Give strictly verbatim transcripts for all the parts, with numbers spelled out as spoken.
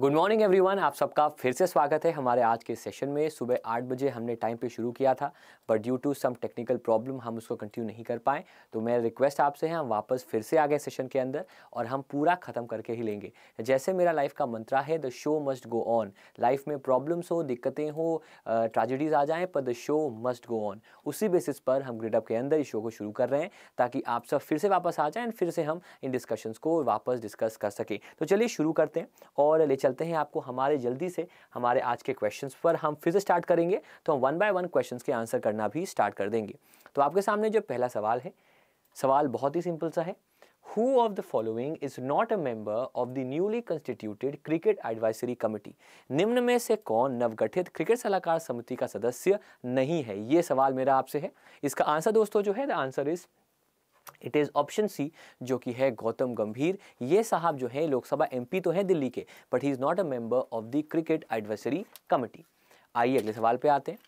Good morning everyone, आप सबका फिर से स्वागत है हमारे आज के सेशन में। सुबह आठ बजे हमने टाइम पे शुरू किया था, but due to some technical problem हम उसको कंटिन्यू नहीं कर पाए। तो मेरा रिक्वेस्ट आपसे है, हम वापस फिर से आ गए सेशन के अंदर और हम पूरा ख़त्म करके ही लेंगे। जैसे मेरा लाइफ का मंत्रा है, the show must go on. Life में प्रॉब्लम्स हो, दिक्कतें हो, ट्रेजेडीज़ आ जाएँ, पर the show must go on. उसी बेसिस पर हम ग्रिडअप के अंदर इस शो को शुरू कर रहे हैं ताकि आप सब फिर से वापस आ जाएँ एंड फिर से हम इन डिस्कशंस को वापस डिस्कस कर सकें। तो चलिए शुरू करते हैं और चलते हैं आपको हमारे जल्दी से हमारे आज के क्वेश्चंस पर। हम फिर से स्टार्ट करेंगे तो हम वन बाय वन क्वेश्चंस के आंसर करना भी स्टार्ट कर देंगे। तो आपके सामने जो पहला सवाल है, सवाल बहुत ही सिंपल सा है। Who of the following is not a member of the newly constituted Cricket Advisory Committee? निम्न में से कौन नवगठित क्रिकेट सलाहकार समिति का सदस्य नहीं है? ये सवाल मेरा आपसे है। इसका आंसर दोस्तों जो है, the answer is it is option C, जो कि है गौतम गंभीर। ये साहब जो है लोकसभा एमपी तो हैं दिल्ली के, but he is not a member of the cricket advisory committee. आइए अगले सवाल पे आते हैं।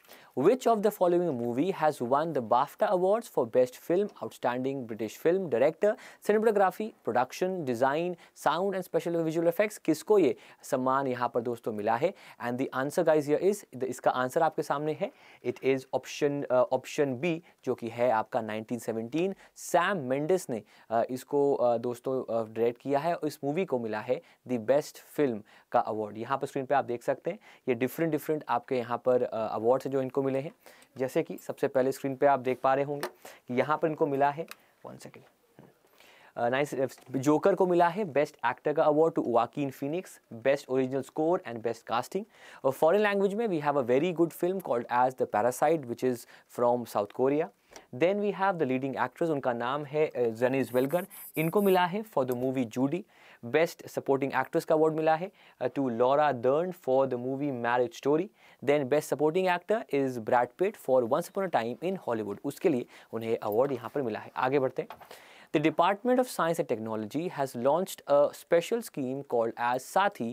Which of the following movie has won the BAFTA awards for best film, outstanding British film, director, cinematography, production design, sound and special visual effects? किसको ये सम्मान यहाँ पर दोस्तों मिला है? And the answer guys here is, इसका answer आपके सामने है, it is option option B, जो कि है आपका नाइनटीन सेवनटीन। सैम मेंडेस ने uh, इसको uh, दोस्तों डायरेक्ट uh, किया है और इस मूवी को मिला है द बेस्ट फिल्म का अवार्ड। यहाँ पर स्क्रीन पर आप देख सकते हैं ये डिफरेंट डिफरेंट आपके यहाँ पर अवार्ड्स uh, जो इनको मिले हैं। जैसे कि सबसे पहले स्क्रीन पे आप देख पा रहे होंगे कि यहाँ पर इनको मिला है वन सेकेंड नाइस जोकर को मिला है बेस्ट एक्टर का award to Joaquin Phoenix, best original score and best casting. और फॉरेन लैंग्वेज में we have a very good film called as the parasite, which is from South Korea. Then we have the leading actress, उनका नाम है ज़ेनिस वेल्गर, इनको मिला है for the movie Judy. Best supporting actress का अवार्ड मिला है to Laura Dern for the movie Marriage Story. Then best supporting actor is Brad Pitt for once upon a time in Hollywood, उसके लिए उन्हें अवार्ड यहाँ पर मिला है। आगे बढ़ते हैं। The Department of Science and Technology has launched a special scheme called as SATHI.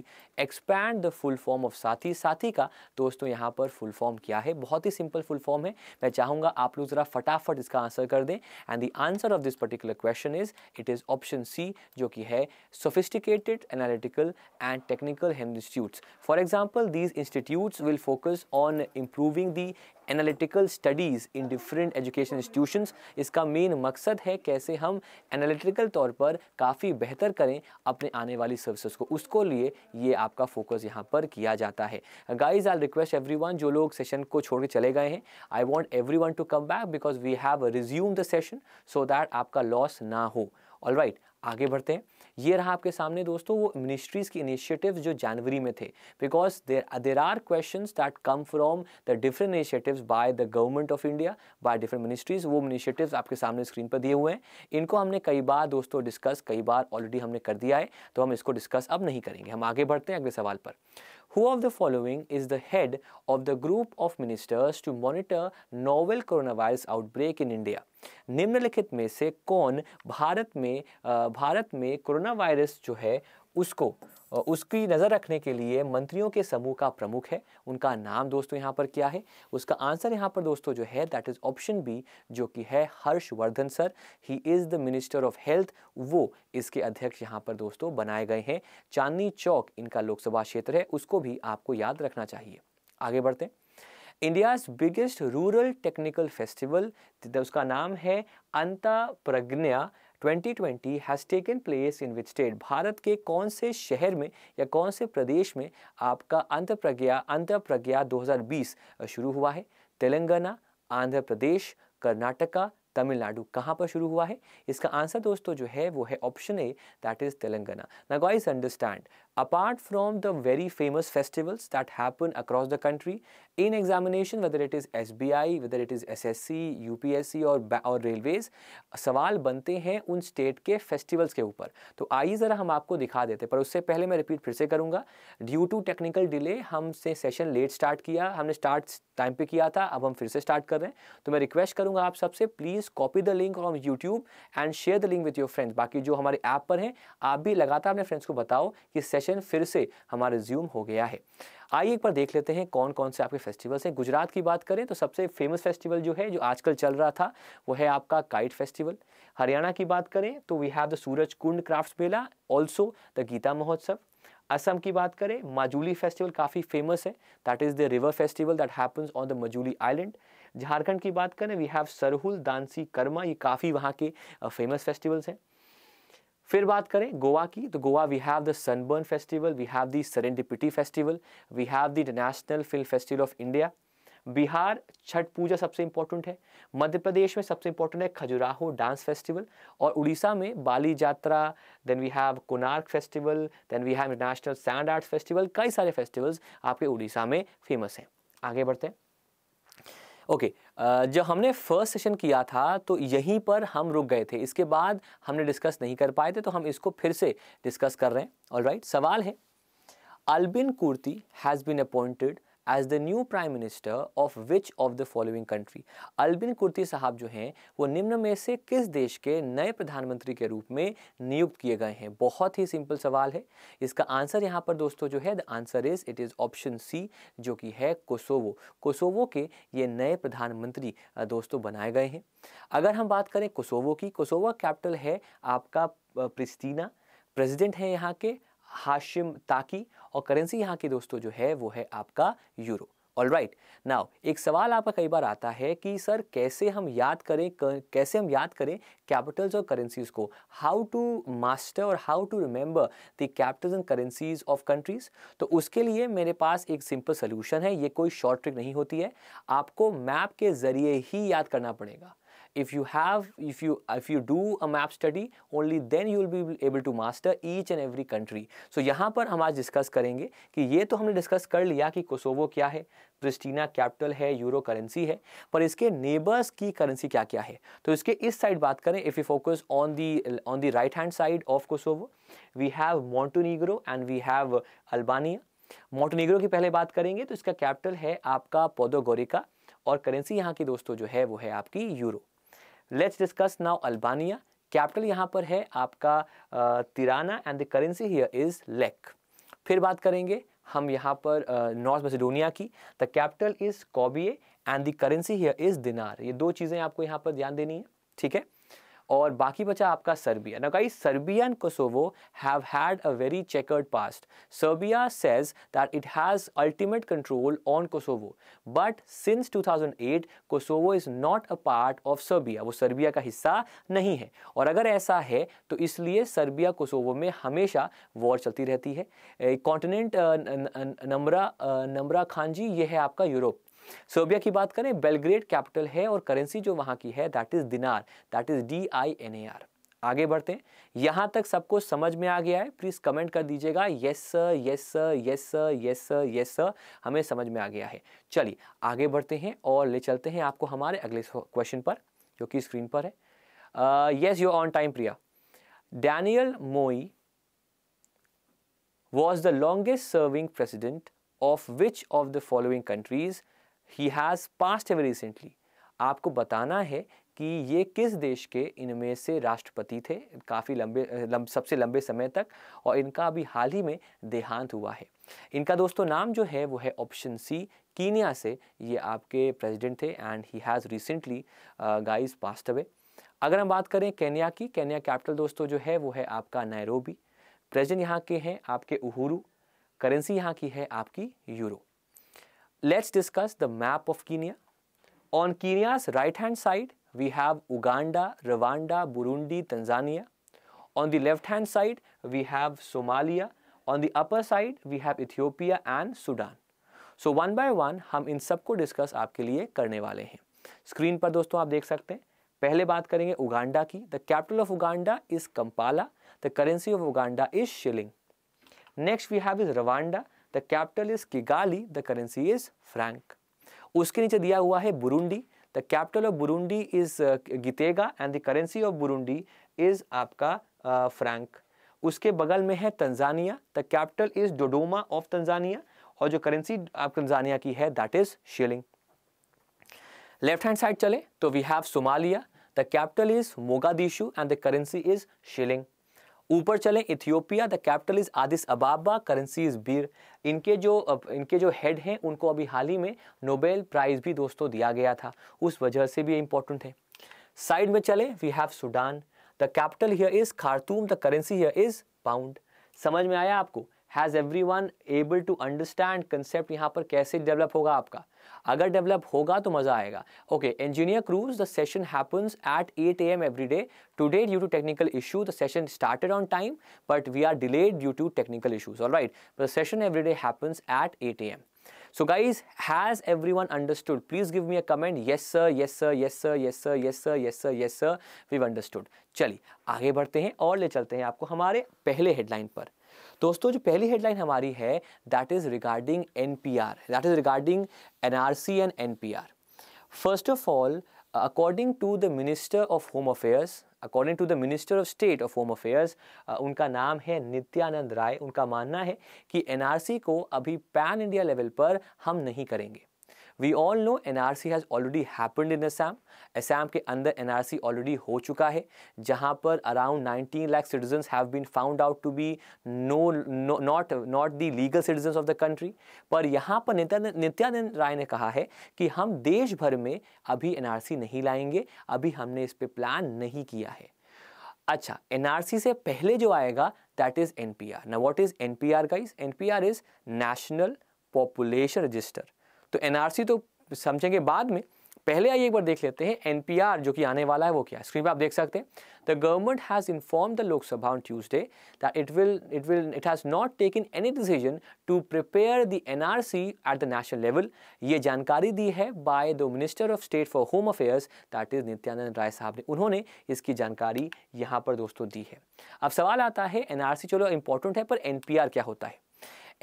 Expand the full form of SATHI. SATHI का दोस्तों यहाँ पर full form क्या है? बहुत ही simple full form है। मैं चाहूँगा आप लोग ज़रा फटाफट इसका आंसर कर दें। And the answer of this particular question is, it is option C, जो कि है Sophisticated Analytical and Technical Institutes. For example, these institutes will focus on improving the analytical studies in different education institutions. इसका main मकसद है कैसे हम analytical तौर पर काफ़ी बेहतर करें अपने आने वाली सर्विसेज को, उसको लिए ये आपका फोकस यहाँ पर किया जाता है। गाइज आई रिक्वेस्ट एवरीवन, जो लोग सेशन को छोड़ के चले गए हैं, I want everyone to come back because we have resume the session so that आपका लॉस ना हो। ऑल राइट, आगे बढ़ते हैं। ये रहा आपके सामने दोस्तों वो मिनिस्ट्रीज़ की इनिशिएटिव्स जो जनवरी में थे, because there there are questions that come from the different initiatives by the government of India, by different ministries. वो इनिशिएटिव्स आपके सामने स्क्रीन पर दिए हुए हैं। इनको हमने कई बार दोस्तों डिस्कस कई बार ऑलरेडी हमने कर दिया है, तो हम इसको डिस्कस अब नहीं करेंगे। हम आगे बढ़ते हैं अगले सवाल पर। Who of the following is the head of the group of ministers to monitor novel coronavirus outbreak in India? निम्नलिखित में से कौन भारत में भारत में कोरोना वायरस जो है उसको उसकी नज़र रखने के लिए मंत्रियों के समूह का प्रमुख है? उनका नाम दोस्तों यहाँ पर क्या है? उसका आंसर यहाँ पर दोस्तों जो है दैट इज़ ऑप्शन बी, जो कि है Harshvardhan sir. He is the minister of health, वो इसके अध्यक्ष यहाँ पर दोस्तों बनाए गए हैं। चांदनी चौक इनका लोकसभा क्षेत्र है, उसको भी आपको याद रखना चाहिए। आगे बढ़ते हैं। India's biggest rural technical festival, उसका नाम है Antahpragya twenty twenty, has taken place in which state? Bharat के कौन से शहर में या कौन से प्रदेश में आपका अंतःप्रज्ञा अंतःप्रज्ञा दो हज़ार बीस शुरू हुआ है? तेलंगाना, आंध्र प्रदेश, कर्नाटका, तमिलनाडु, कहाँ पर शुरू हुआ है? इसका आंसर दोस्तों जो है वो है option A, that is Telangana. Now guys understand, apart from the very famous festivals that happen across the country in examination, whether it is S B I, whether it is S S C, U P S C or और railways, सवाल बनते हैं उन state के festivals के ऊपर। तो आइए ज़रा हम आपको दिखा देते, पर उससे पहले मैं रिपीट फिर से करूँगा, ड्यू टू टेक्निकल डिले हमसे सेशन लेट स्टार्ट किया, हमने स्टार्ट टाइम पे किया था, अब हम फिर से स्टार्ट कर रहे हैं। तो मैं रिक्वेस्ट करूँगा आप सबसे, please copy the link from YouTube and share the link with your friends. बाकी जो हमारे ऐप पर हैं, आप भी लगातार अपने फ्रेंड्स को बताओ कि सेशन फिर से हमारा रिज्यूम हो गया है। आइए एक बार देख लेते हैं कौन कौन से आपके फेस्टिवल्स हैं। गुजरात की बात करें तो सबसे फेमस फेस्टिवल जो है, जो आजकल चल रहा था, वो है आपका काइट फेस्टिवल। हरियाणा की बात करें तो we have the Suraj Kund crafts mela, also the Gita Mahotsav. Assam ki baat kare, Majuli festival काफ़ी famous है. That is the river festival that happens on the Majuli island. Jharkhand की बात करें, we have Sarhul, Dansi, Karma. ये काफ़ी वहाँ के famous festivals हैं. फिर बात करें गोवा की, तो Goa we have the Sunburn festival, we have the Serendipity festival, we have the National Film Festival of India. Bihar Chhath पूजा सबसे इम्पोर्टेंट है. मध्य प्रदेश में सबसे इम्पोर्टेंट है खजुराहो डांस फेस्टिवल, और उड़ीसा में Bali Yatra, then we have Konark festival, then we have national sand arts festival. कई सारे festivals आपके उड़ीसा में फेमस हैं. आगे बढ़ते हैं. ओके okay, जब हमने फर्स्ट सेशन किया था तो यहीं पर हम रुक गए थे. इसके बाद हमने डिस्कस नहीं कर पाए थे, तो हम इसको फिर से डिस्कस कर रहे हैं. ऑलराइट, सवाल है, Albin Kurti has been appointed as the new Prime Minister of which of the following country? Albin Kurti साहब जो हैं वो निम्न में से किस देश के नए प्रधानमंत्री के रूप में नियुक्त किए गए हैं? बहुत ही सिंपल सवाल है. इसका आंसर यहाँ पर दोस्तों जो है, the answer is it is option C, जो कि है कोसोवो. कोसोवो के ये नए प्रधानमंत्री दोस्तों बनाए गए हैं. अगर हम बात करें कोसोवो की, कोसोवो कैपिटल है आपका प्रिस्टीना. प्रेसिडेंट हैं यहाँ के हाशिम ताकी, और करेंसी यहाँ की दोस्तों जो है वो है आपका यूरो. ऑल राइट, नाउ एक सवाल आपका कई बार आता है कि सर कैसे हम याद करें कैसे हम याद करें कैपिटल्स और करेंसीज़ को, हाउ टू मास्टर और how to remember the capitals and currencies of countries. तो उसके लिए मेरे पास एक सिंपल सोल्यूशन है. ये कोई शॉर्ट ट्रिक नहीं होती है, आपको मैप के ज़रिए ही याद करना पड़ेगा. If you have, if you if you do a map study, only then you will be able to master each and every country. So यहाँ पर हम आज डिस्कस करेंगे कि ये तो हमने डिस्कस कर लिया कि कोसोवो क्या है, प्रिस्टीना कैपिटल है, यूरो करेंसी है, पर इसके नेबर्स की करेंसी क्या क्या है. तो इसके इस साइड बात करें, if you focus on the on the right hand side of Kosovo, we have Montenegro and we have Albania. Montenegro की पहले बात करेंगे तो इसका कैपिटल है आपका पोडगोरिका, और करेंसी यहाँ की दोस्तों जो है वो है आपकी euro. Let's discuss now Albania. Capital यहाँ पर है आपका Tirana and the currency here is lek. फिर बात करेंगे हम यहाँ पर नॉर्थ मैसेडोनिया की, the capital is Skopje and the currency here is dinar. ये दो चीज़ें आपको यहाँ पर ध्यान देनी है, ठीक है. और बाकी बचा आपका Serbia. Now guys, Serbia and Kosovo have had a very chequered past. Serbia says that it has ultimate control on Kosovo, but since two thousand eight Kosovo is not a part of Serbia. वो Serbia का हिस्सा नहीं है, और अगर ऐसा है तो इसलिए सर्बिया कोसोवो में हमेशा वॉर चलती रहती है. कॉन्टिनेंट नम्रा नम्रा खान जी, ये है आपका यूरोप. सर्बिया की बात करें, बेलग्रेड कैपिटल है, और करेंसी जो वहाँ की है that is dinar, that is D I N A R. आगे बढ़ते हैं. यहाँ तक सबको समझ में आ गया है? प्लीज़ कमेंट कर दीजिएगा, yes sir, yes sir, yes sir, yes sir, yes sir, हमें समझ में आ गया है. चलिए आगे बढ़ते हैं और ले चलते हैं आपको हमारे अगले क्वेश्चन पर जो कि स्क्रीन पर है. Yes, you on time Priya. Daniel Moi was the longest serving president of which of the following countries he has passed away recently. आपको बताना है कि ये किस देश के इनमें से राष्ट्रपति थे काफ़ी लंबे लंब, सबसे लंबे समय तक, और इनका अभी हाल ही में देहांत हुआ है. इनका दोस्तों नाम जो है वो है ऑप्शन सी, कीनिया से ये आपके प्रेसिडेंट थे, and he has recently guys passed away. अगर हम बात करें केन्या की, केन्या कैपिटल दोस्तों जो है वो है आपका नैरोबी. प्रेसिडेंट यहाँ के हैं आपके उहुरू. करेंसी यहाँ की है आपकी euro. Let's discuss the map of Kenya. On Kenya's right-hand side, we have Uganda, Rwanda, Burundi, Tanzania. On the left-hand side, we have Somalia. On the upper side, we have Ethiopia and Sudan. So one by one, हम इन सबको discuss आपके लिए करने वाले हैं. Screen पर दोस्तों आप देख सकते हैं. पहले बात करेंगे Uganda की. The capital of Uganda is Kampala. The currency of Uganda is shilling. Next we have is Rwanda. The capital is Kigali, the currency is franc. उसके नीचे दिया हुआ है Burundi. The capital of Burundi is uh, Gitega and the currency of Burundi is आपका uh, franc. उसके बगल में है Tanzania. The capital is Dodoma of Tanzania, और जो currency आप तंजानिया की है that is shilling. Left hand side चले तो we have Somalia. The capital is Mogadishu and the currency is shilling. ऊपर चले Ethiopia. The capital is Addis Ababa, currency is birr. इनके जो इनके जो हेड हैं उनको अभी हाल ही में नोबेल प्राइज़ भी दोस्तों दिया गया था, उस वजह से भी ये इम्पोर्टेंट है. साइड में चले we have Sudan. The capital here is Khartoum, the currency here is pound. समझ में आया आपको? Has everyone able to understand concept यहाँ पर कैसे डेवलप होगा आपका, अगर डेवलप होगा तो मज़ा आएगा. Okay, engineer Cruz, the session happens at eight A M every day. Today due to technical issue the session started on time but we are delayed due to technical issues. Alright, but the session every day happens at eight A M So guys, has everyone understood? Please give me a comment. Yes sir, yes sir, yes sir, yes sir, yes sir, yes sir, yes sir. We've understood. चलिए आगे बढ़ते हैं और ले चलते हैं आपको हमारे पहले हेडलाइन पर. दोस्तों जो पहली हेडलाइन हमारी है that is regarding N P R. That is regarding N R C and N P R. First of all, according to the Minister of Home Affairs, According to the Minister of State of Home Affairs, uh, उनका नाम है नित्यानंद राय. उनका मानना है कि N R C को अभी pan India level पर हम नहीं करेंगे. We all know N R C has already happened in Assam. Assam के अंदर N R C already हो चुका है, जहाँ पर around nineteen lakh citizens have been found out to be no, no not not the legal citizens of the country. पर यहाँ पर नित्यानंद राय ने कहा है कि हम देश भर में अभी N R C नहीं लाएंगे, अभी हमने इस पे प्लान नहीं किया है. अच्छा, N R C से पहले जो आएगा that is N P R. Now what is N P R guys? N P R is National Population Register. तो एनआरसी तो समझेंगे बाद में, पहले आइए एक बार देख लेते हैं एनपीआर जो कि आने वाला है वो क्या है. स्क्रीन पे आप देख सकते हैं, the government has inform the Lok Sabha on Tuesday that it will it will it has not taken any decision to prepare the NRC at the national level. ये जानकारी दी है by the minister of state for home affairs that is Nityanand Rai साहब ने, उन्होंने इसकी जानकारी यहाँ पर दोस्तों दी है. अब सवाल आता है एनआरसी चलो इंपॉर्टेंट है, पर एनपीआर क्या होता है?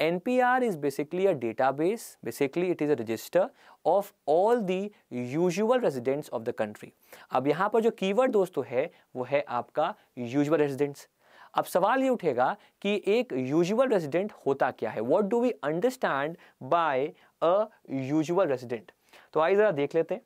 N P R is basically a database, basically it is a register of all the usual residents of the country. अब यहाँ पर जो keyword दोस्तों है वो है आपका usual residents. अब सवाल ये उठेगा कि एक usual resident होता क्या है? What do we understand by a usual resident? तो आइए ज़रा देख लेते हैं.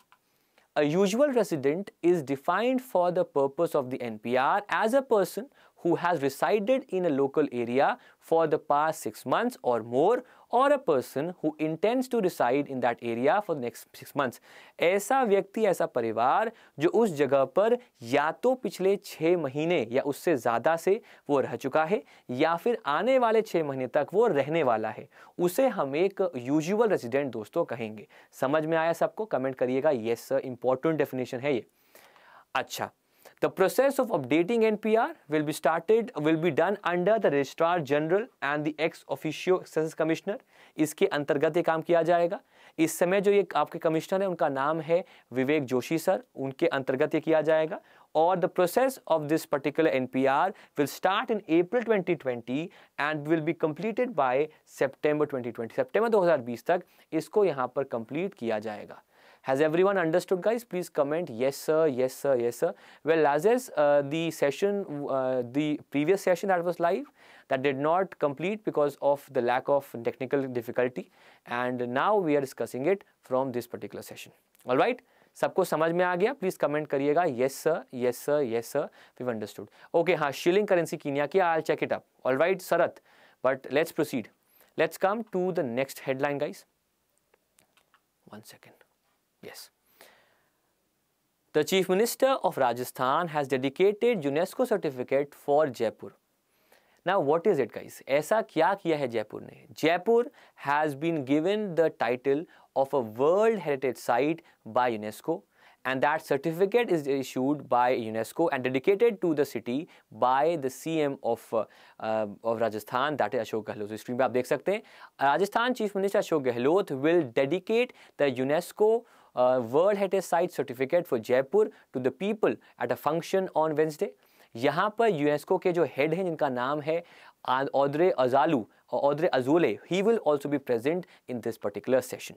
A usual resident is defined for the purpose of the N P R as a person who has resided in a local area for the past six months or more, or a person who intends to reside in that area for the next six months. ऐसा व्यक्ति, ऐसा परिवार जो उस जगह पर या तो पिछले छः महीने या उससे ज़्यादा से वो रह चुका है या फिर आने वाले छः महीने तक वो रहने वाला है, उसे हम एक यूजुअल रेजिडेंट दोस्तों कहेंगे. समझ में आया सबको? कमेंट करिएगा येस सर, इंपॉर्टेंट डेफिनेशन है ये. अच्छा, the process of updating N P R will be started will be done under the Registrar General and the ex officio Excise Commissioner. इसके अंतर्गत ये काम किया जाएगा. इस समय जो ये आपके कमिश्नर हैं उनका नाम है विवेक जोशी सर, उनके अंतर्गत ये किया जाएगा. और the process of this particular N P R will start in April twenty twenty and will be completed by September twenty twenty. September twenty twenty तक इसको यहाँ पर complete किया जाएगा. Has everyone understood guys? Please comment yes sir, yes sir, yes sir. Well as is uh, the session, uh, the previous session that was live, that did not complete because of the lack of technical difficulty, and now we are discussing it from this particular session. All right? सबको समझ में आ गया? Please comment करिएगा yes sir, yes sir, yes sir, we understood. Okay, हाँ, shilling currency Kenya की, I will check it up. All right Sharat, but let's proceed, let's come to the next headline guys. One second. Yes. The Chief Minister of Rajasthan has dedicated UNESCO certificate for Jaipur. Now what is it guys? ऐसा क्या किया है जयपुर ने? Jaipur has been given the title of a World Heritage Site by UNESCO, and that certificate is issued by UNESCO and dedicated to the city by the C M of uh, of Rajasthan, that is Ashok Gehlot. So screen पे आप देख सकते हैं, Rajasthan Chief Minister Ashok Gehlot will dedicate the UNESCO uh, World Heritage Site certificate for Jaipur to the people at a function on Wednesday. यहाँ पर UNESCO के जो head हैं जिनका नाम है Audrey Azoulay Audrey Azoulay, he will also be present in this particular session.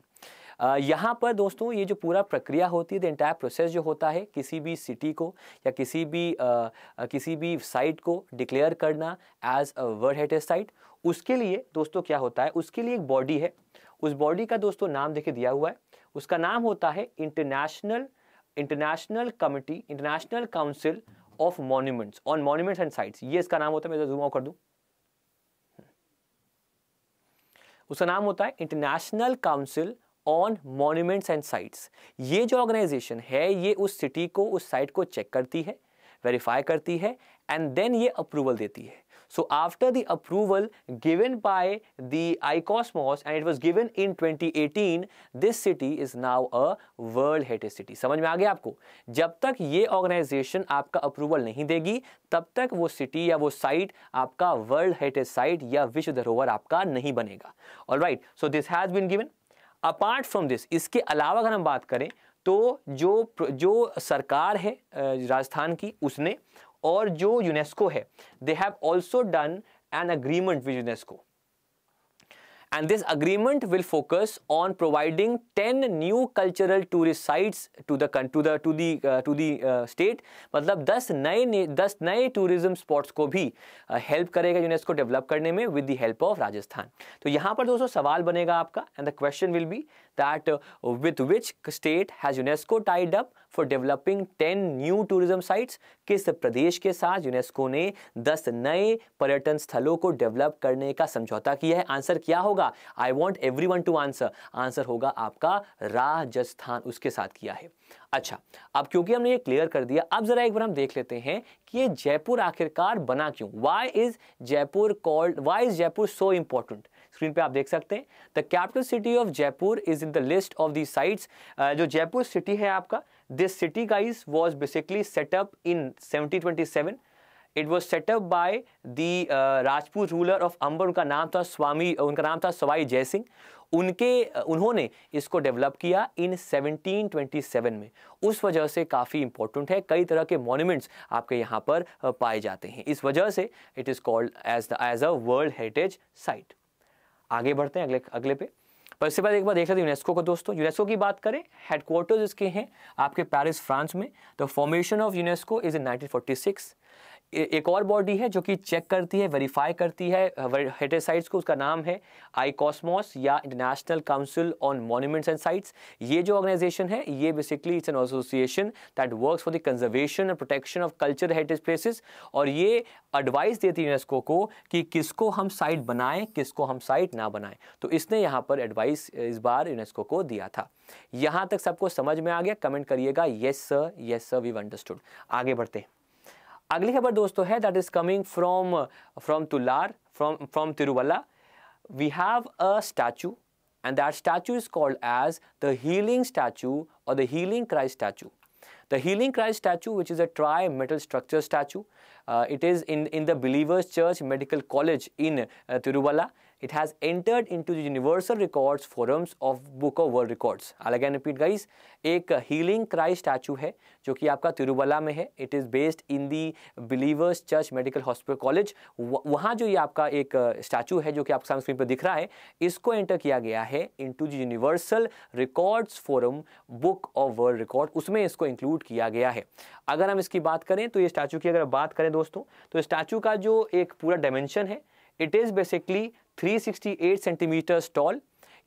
यहाँ पर दोस्तों ये जो पूरा प्रक्रिया होती है, द एंटायर प्रोसेस जो होता है किसी भी सिटी को या किसी भी uh, किसी भी साइट को डिक्लेयर करना as a world heritage site, उसके लिए दोस्तों क्या होता है, उसके लिए एक बॉडी है. उस बॉडी का दोस्तों नाम देखिए दिया हुआ है, उसका नाम होता है international international committee international council of monuments on monuments and sites, ये इसका नाम होता है. मैं जूम आउट कर दूँ, उसका नाम होता है international council on monuments and sites. ये जो ऑर्गेनाइजेशन है ये उस सिटी को उस साइट को चेक करती है, वेरीफाई करती है, एंड देन ये अप्रूवल देती है. So after the approval given by the ICOMOS, and it was given in twenty eighteen, this city is now a World Heritage City. समझ में आ गया आपको? जब तक ये ऑर्गेनाइजेशन आपका अप्रूवल नहीं देगी, तब तक वो सिटी या वो साइट आपका वर्ल्ड हेरिटेज साइट या विश्व धरोहर आपका नहीं बनेगा. Alright, so this has been given. Apart from this, इसके अलावा अगर हम बात करें तो जो जो सरकार है राजस्थान की उसने और जो यूनेस्को है, they have also done an agreement with UNESCO. And this agreement will focus on providing ten new cultural tourist sites to the to the to the uh, to the uh, state. मतलब दस नए दस नए tourism spots को भी uh, help करेगा UNESCO develop करने में with the help of Rajasthan. तो यहाँ पर दोस्तों सवाल बनेगा आपका, and the question will be that uh, with which state has UNESCO tied up for developing ten new tourism sites? किस प्रदेश के साथ यूनेस्को ने दस नए पर्यटन स्थलों को डेवलप करने का समझौता किया है? आंसर क्या होगा? I want everyone to answer. Answer होगा आपका राजस्थान, उसके साथ किया है. अच्छा, अब क्योंकि हमने ये क्लियर कर दिया, अब जरा एक बार हम देख लेते हैं कि ये जयपुर आखिरकार बना क्यों? Why is Jaipur called? Why is Jaipur so important? Screen पे आप देख सकते हैं. The capital city of Jaipur is in the list of these sites. uh, जो जयपुर सिटी है आपका, this city guys was basically set up in seventeen twenty-seven. It was set up by the uh, Rajput ruler of Amber. उनका नाम था स्वामी उनका नाम था सवाई जय सिंह. उनके उन्होंने इसको डेवलप किया इन seventeen twenty-seven में. उस वजह से काफ़ी इम्पोर्टेंट है. कई तरह के मॉन्यूमेंट्स आपके यहाँ पर पाए जाते हैं. इस वजह से it is called as the as a world heritage site. आगे बढ़ते हैं अगले अगले पे. पर इससे पहले एक बार देख लेते हैं यूनेस्को को दोस्तों. यूनेस्को की बात करें, हेडक्वार्टर्स इसके हैं आपके पेरिस फ्रांस में. The formation of UNESCO is in nineteen forty six. एक और बॉडी है जो कि चेक करती है, वेरीफाई करती है हेरिटेज साइट्स को. उसका नाम है आईकॉस्मोस या international council on monuments and sites. ये जो ऑर्गेनाइजेशन है ये basically it's an association that works for the conservation and protection of culture heritage places. और ये एडवाइस देती है यूनेस्को को कि किसको हम साइट बनाएं, किसको हम साइट ना बनाएं. तो इसने यहाँ पर एडवाइस इस बार यूनेस्को को दिया था. यहाँ तक सबको समझ में आ गया? कमेंट करिएगा yes sir, yes sir we understood. आगे बढ़ते हैं. अगली खबर दोस्तों है that is coming from from तुलार from from Thiruvalla. We have a statue and that statue is called as the healing statue और the healing Christ statue. The Healing Christ statue, which is a tri-metal structure statue, uh, it is in in the Believers Church Medical College in uh, Tiruvalla. It has entered into the Universal Records forums of Book of World Records. I'll again repeat, guys. एक Healing Christ statue है जो कि आपका तिरुवल्ला में है. It is based in the Believers Church Medical Hospital College. वहाँ जो ये आपका एक statue है जो कि आपके सामने स्क्रीन पर दिख रहा है, इसको enter किया गया है into the Universal Records forum Book of World Records. उसमें इसको include किया गया है. अगर हम इसकी बात करें तो ये स्टैचू की अगर बात करें दोस्तों, तो स्टैचू का जो एक पूरा डायमेंशन है it is basically three hundred sixty-eight centimetre tall.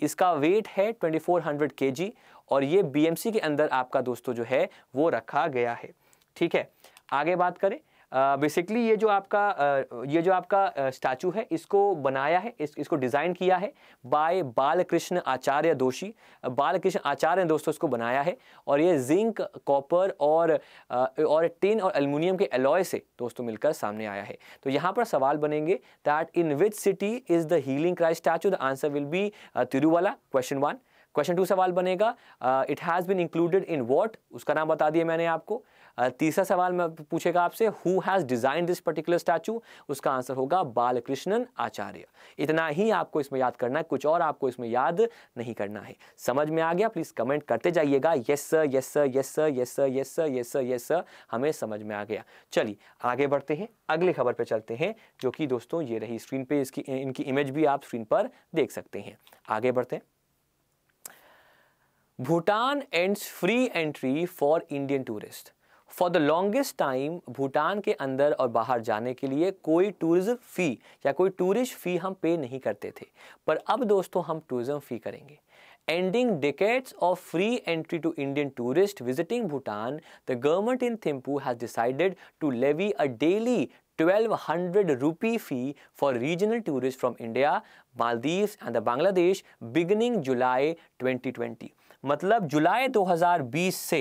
इसका वेट है twenty-four hundred केजी और ये बीएमसी के अंदर आपका दोस्तों जो है वो रखा गया है. ठीक है, आगे बात करें. बेसिकली uh, ये जो आपका uh, ये जो आपका स्टैचू uh, है इसको बनाया है, इस, इसको डिज़ाइन किया है बाय बालकृष्ण आचार्य दोषी. बालकृष्ण आचार्य ने दोस्तों इसको बनाया है और ये जिंक, कॉपर और uh, और टिन और एल्युमिनियम के एलॉय से दोस्तों मिलकर सामने आया है. तो यहाँ पर सवाल बनेंगे that in which city is the healing Christ statue. The answer will be Thiruvalla, question one. Question two सवाल बनेगा it has been included in what, उसका नाम बता दिया मैंने आपको. uh, तीसरा सवाल मैं पूछेगा आपसे who has design this particular statue. उसका आंसर होगा बालकृष्णन आचार्य. इतना ही आपको इसमें याद करना है, कुछ और आपको इसमें याद नहीं करना है. समझ में आ गया? प्लीज़ कमेंट करते जाइएगा yes sir, yes sir, yes sir, yes sir, yes sir, yes sir, yes sir, हमें समझ में आ गया. चलिए आगे बढ़ते हैं, अगली खबर पर चलते हैं जो कि दोस्तों ये रही स्क्रीन पर. इसकी इनकी इमेज भी आप स्क्रीन पर देख सकते हैं. आगे बढ़ते हैं. Bhutan ends free entry for Indian tourist. For the longest time Bhutan के अंदर और बाहर जाने के लिए कोई टूरिज्म फ़ी या कोई टूरिस्ट फ़ी हम पे नहीं करते थे, पर अब दोस्तों हम टूरिज्म फ़ी करेंगे. Ending decades of free entry to Indian tourists visiting Bhutan, the government in Thimphu has decided to levy a daily twelve hundred rupee fee for regional tourists from India Maldives and the Bangladesh beginning July twenty twenty. मतलब जुलाई दो हज़ार बीस से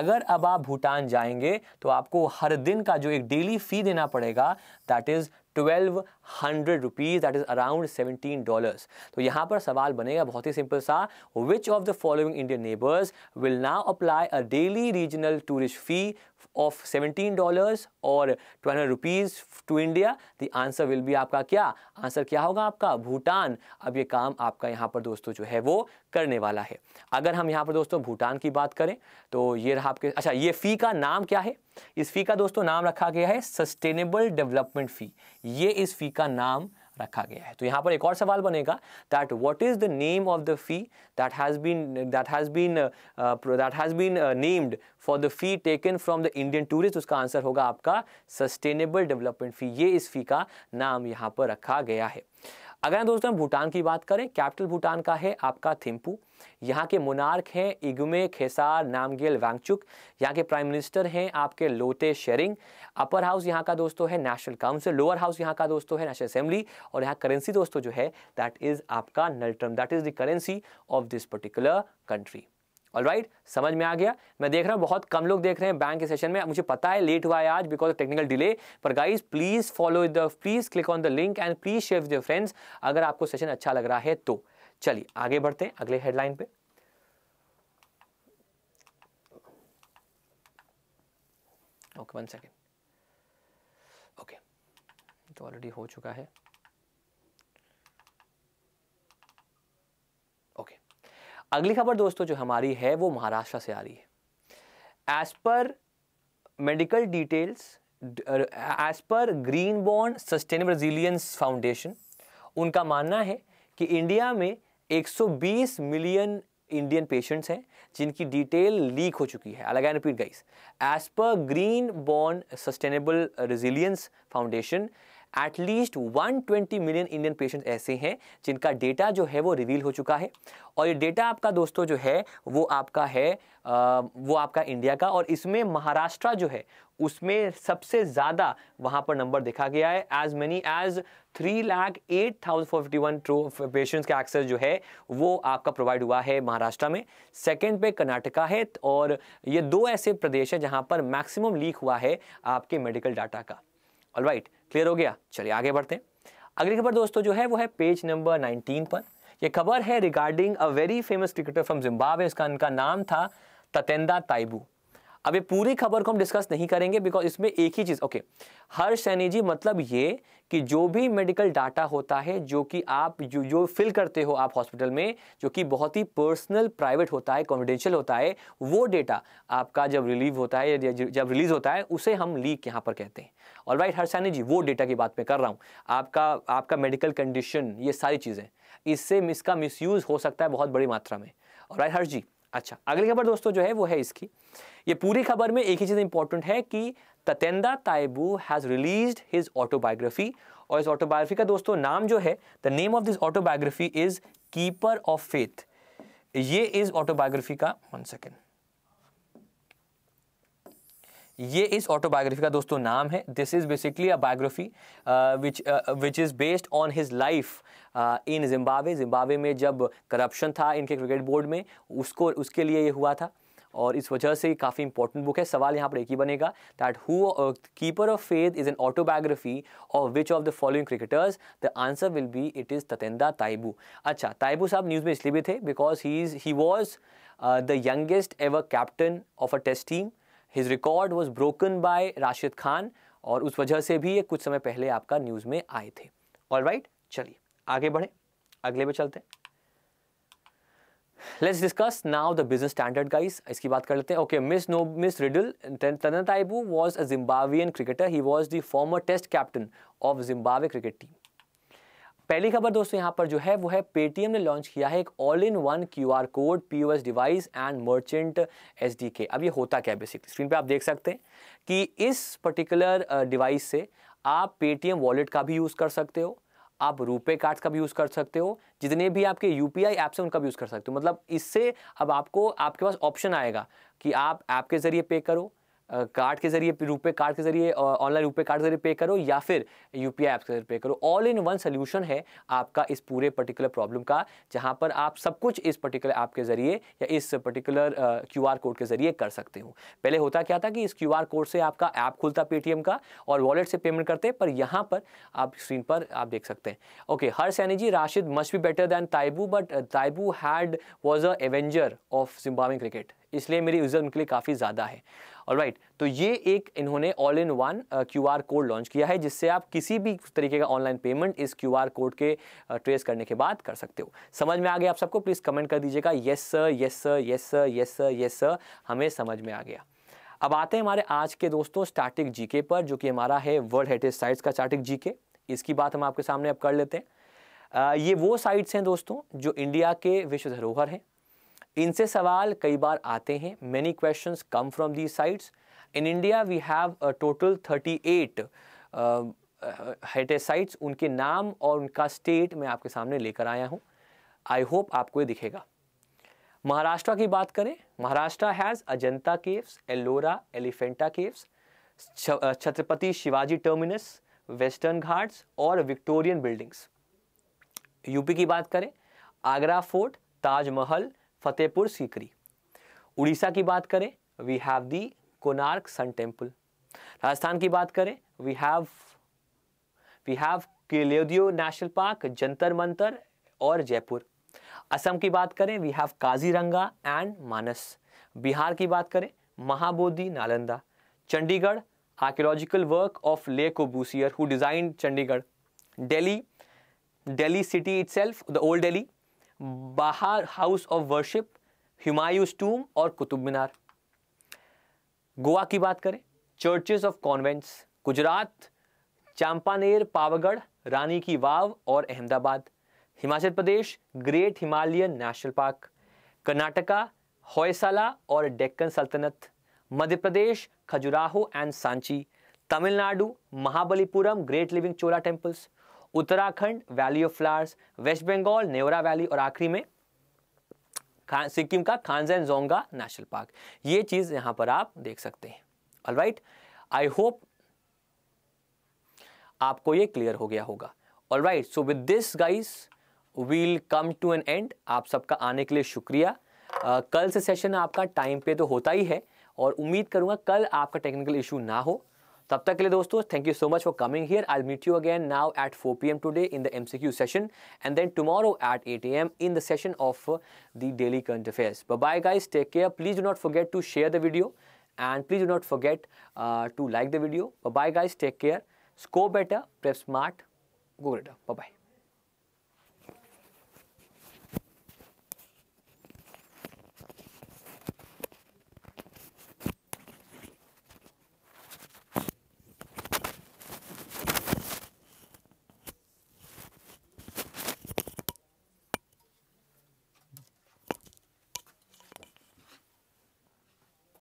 अगर अब आप भूटान जाएंगे तो आपको हर दिन का जो एक डेली फ़ी देना पड़ेगा that is twelve hundred rupees that is around seventeen dollars. तो यहाँ पर सवाल बनेगा बहुत ही सिंपल सा, which of the following Indian neighbours will now apply a daily regional tourist fee of seventeen dollars और twelve hundred rupees to India. The answer will be आपका क्या आंसर क्या होगा आपका भूटान. अब ये काम आपका यहाँ पर दोस्तों जो है वो करने वाला है. अगर हम यहाँ पर दोस्तों भूटान की बात करें तो ये रहा आपके, अच्छा ये फ़ी का नाम क्या है? इस फ़ी का दोस्तों नाम रखा गया है सस्टेनेबल डेवलपमेंट फ़ी, ये इस फ़ी का नाम रखा गया है. तो यहाँ पर एक और सवाल बनेगा that what is the name of the fee that has been that has been that has been named for the fee taken from the Indian tourist. उसका आंसर होगा आपका सस्टेनेबल डेवलपमेंट फ़ी, ये इस फ़ी का नाम यहाँ पर रखा गया है. अगर दोस्तों हम भूटान की बात करें, कैपिटल भूटान का है आपका थिम्पू. यहाँ के मोनार्क हैं इगमे खेसार नामग्याल वांगचुक. यहाँ के प्राइम मिनिस्टर हैं आपके लोटे शेरिंग. अपर हाउस यहाँ का दोस्तों है नेशनल काउंसिल, लोअर हाउस यहाँ का दोस्तों है नेशनल असेंबली. और यहाँ करेंसी दोस्तों जो है दैट इज़ आपका ngultrum, that is the currency of this particular country. Alright right, समझ में आ गया. मैं देख रहा हूँ बहुत कम लोग देख रहे हैं बैंक के सेशन में, मुझे पता है लेट हुआ है आज बिकॉज ऑफ टेक्निकल डिले. पर guys please follow the please click on the link and please share with your friends अगर आपको सेशन अच्छा लग रहा है तो. चलिए आगे बढ़ते हैं अगले हेडलाइन पे. Okay one second. ओके तो ऑलरेडी हो चुका है. अगली खबर दोस्तों जो हमारी है वो महाराष्ट्र से आ रही है. As per medical details as per green bond sustainable resilience foundation, उनका मानना है कि इंडिया में एक सौ बीस मिलियन इंडियन पेशेंट्स हैं जिनकी डिटेल लीक हो चुकी है. अलग I repeat guys, as per green bond sustainable resilience foundation at least एक सौ बीस मिलियन इंडियन पेशेंट्स ऐसे हैं जिनका डेटा जो है वो रिवील हो चुका है. और ये डेटा आपका दोस्तों जो है वो आपका है आ, वो आपका इंडिया का, और इसमें महाराष्ट्र जो है उसमें सबसे ज़्यादा वहाँ पर नंबर देखा गया है. As many as three lakh eight thousand four fifty one patients का एक्सेस जो है वो आपका प्रोवाइड हुआ है महाराष्ट्र में. सेकंड पे कर्नाटका है, और ये दो ऐसे प्रदेश हैं जहाँ पर मैक्सिमम लीक हुआ है आपके मेडिकल डाटा का. ऑलराइट, क्लियर हो गया. चलिए आगे बढ़ते हैं. अगली खबर दोस्तों जो है वो है पेज नंबर नाइनटीन पर. यह खबर है regarding a very famous cricketer from Zimbabwe. इसका इनका नाम था ततेंदा ताइबू. अब ये पूरी खबर को हम डिस्कस नहीं करेंगे बिकॉज इसमें एक ही चीज़ ओके okay. हर्ष सैनी जी, मतलब ये कि जो भी मेडिकल डाटा होता है जो कि आप जो जो फिल करते हो आप हॉस्पिटल में, जो कि बहुत ही पर्सनल प्राइवेट होता है, कॉन्फिडेंशियल होता है, वो डेटा आपका जब रिलीव होता है या जब रिलीज़ होता है उसे हम लीक यहाँ पर कहते हैं. ऑलराइट हर्ष सैनी जी, वो डेटा की बात मैं कर रहा हूँ. आपका आपका मेडिकल कंडीशन, ये सारी चीज़ें, इससे इसका मिसयूज़ हो सकता है बहुत बड़ी मात्रा में. ऑलराइट हर्ष जी, अच्छा अगली खबर दोस्तों जो है वो है इसकी. ये पूरी खबर में एक ही चीज़ इंपॉर्टेंट है कि Tatenda Taibu has released his autobiography. और इस ऑटोबायोग्राफी का दोस्तों नाम जो है, the name of this autobiography is keeper of faith. ये इस ऑटोबायोग्राफी का वन सेकेंड ये इस ऑटोबायोग्राफी का दोस्तों नाम है. This is basically a biography which which is based on his life in Zimbabwe. Zimbabwe में जब करप्शन था इनके क्रिकेट बोर्ड में, उसको उसके लिए ये हुआ था, और इस वजह से काफ़ी इंपॉर्टेंट बुक है. सवाल यहाँ पर एक ही बनेगा that who keeper of faith is an autobiography of which of the following cricketers. The answer will be it is Tatenda Taibu. अच्छा, ताइबू साहब न्यूज़ में इसलिए भी थे because he is he was the youngest ever captain of a test team. His record was broken by Rashid Khan, और उस वजह से भी ये कुछ समय पहले आपका न्यूज़ में आए थे. ऑलराइट, चलिए आगे बढ़ें, अगले पे चलते हैं. Let's discuss now the business standard guys, इसकी बात कर लेते हैं. Okay, miss no miss riddle Tatenda Taibu was a Zimbabwean cricketer. He was the former test captain of Zimbabwe cricket team. पहली खबर दोस्तों यहाँ पर जो है वो है पेटीएम ने लॉन्च किया है एक all in one QR code POS device and merchant SDK. अब ये होता क्या है बेसिकली, स्क्रीन पे आप देख सकते हैं कि इस पर्टिकुलर डिवाइस से आप पेटीएम वॉलेट का भी यूज़ कर सकते हो, आप रुपे कार्ड्स का भी यूज़ कर सकते हो, जितने भी आपके यूपीआई ऐप्स हैं उनका भी यूज़ कर सकते हो. मतलब इससे अब आपको आपके पास ऑप्शन आएगा कि आप ऐप के ज़रिए पे करो, कार्ड के जरिए रुपए कार्ड के जरिए ऑनलाइन रुपए कार्ड के जरिए पे करो या फिर यूपीआई ऐप्स के जरिए पे करो। ऑल इन वन सोल्यूशन है आपका इस पूरे पर्टिकुलर प्रॉब्लम का, जहां पर आप सब कुछ इस पर्टिकुलर ऐप के जरिए या इस पर्टिकुलर क्यूआर कोड के जरिए कर सकते हो। पहले होता क्या था कि इस क्यूआर कोड से आपका ऐप खुलता पेटीएम का और वॉलेट से पेमेंट करते, पर यहाँ पर आप स्क्रीन पर आप देख सकते हैं। Okay, her Saini ji, Rashid must be better than Taibu but Taibu had was a avenger of Zimbabwe cricket, इसलिए मेरी यूजर उनके लिए काफ़ी ज़्यादा है। ऑलराइट right, तो ये एक इन्होंने all in one QR code launch किया है, जिससे आप किसी भी तरीके का ऑनलाइन पेमेंट इस क्यूआर कोड के ट्रेस uh, करने के बाद कर सकते हो। समझ में आ गया आप सबको? प्लीज़ कमेंट कर दीजिएगा yes sir, yes sir, yes sir, yes sir, yes sir, हमें समझ में आ गया। अब आते हैं हमारे आज के दोस्तों स्टैटिक जीके पर, जो कि हमारा है वर्ल्ड हेरिटेज साइट्स का स्टैटिक जीके। इसकी बात हम आपके सामने अब कर लेते हैं। uh, ये वो साइट्स हैं दोस्तों जो इंडिया के विश्व धरोहर हैं। इनसे सवाल कई बार आते हैं, many questions come from these sites. In India we have total thirty eight heritage sites, उनके नाम और उनका स्टेट मैं आपके सामने लेकर आया हूं। आई होप आपको ये दिखेगा। महाराष्ट्र की बात करें, Maharashtra has Ajanta caves, Ellora, Elephanta caves, Chhatrapati Shivaji terminus, western Ghats और विक्टोरियन बिल्डिंग्स। यूपी की बात करें, आगरा फोर्ट, ताजमहल, फतेहपुर सीकरी। उड़ीसा की बात करें, we have the Konark sun temple. Rajasthan की बात करें, we have we have Keoladeo national park, Jantar Mantar और जयपुर। असम की बात करें, we have Kaziranga and Manas. Bihar की बात करें, Mahabodhi, Nalanda. Chandigarh, archaeological work of Le Corbusier who design Chandigarh. Delhi, Delhi city itself, the old Delhi, बाहर house of worship, Humayun's tomb और कुतुब मीनार। गोवा की बात करें, churches of convents, Gujarat, Champaner, Pavagadh, Rani की वाव और Ahmedabad. Himachal Pradesh, great Himalayan national park. Karnataka, Hoysala और डेक्कन सल्तनत। Madhya Pradesh, Khajuraho and Sanchi. Tamil Nadu, Mahabalipuram, great living Chola temples. Uttarakhand, valley of flowers. West Bengal, Neora valley और आखिरी में सिक्किम का कांचनजंगा नेशनल पार्क। ये चीज यहां पर आप देख सकते हैं। ऑलराइट, आई होप आपको ये क्लियर हो गया होगा। Alright, so with this guys we'll come to an end. आप सबका आने के लिए शुक्रिया। uh, कल से सेशन आपका टाइम पे तो होता ही है और उम्मीद करूंगा कल आपका टेक्निकल इशू ना हो। तब तक के लिए दोस्तों, thank you so much for coming here. I will meet you again now at four P M today in the MCQ session and then tomorrow at eight A M in the session of the daily current affairs. Bye bye guys, take care. Please do not forget to share the video, and please do not forget to like the video. Bye-bye guys. Take care. Score better, prep smart, go greater. Bye-bye.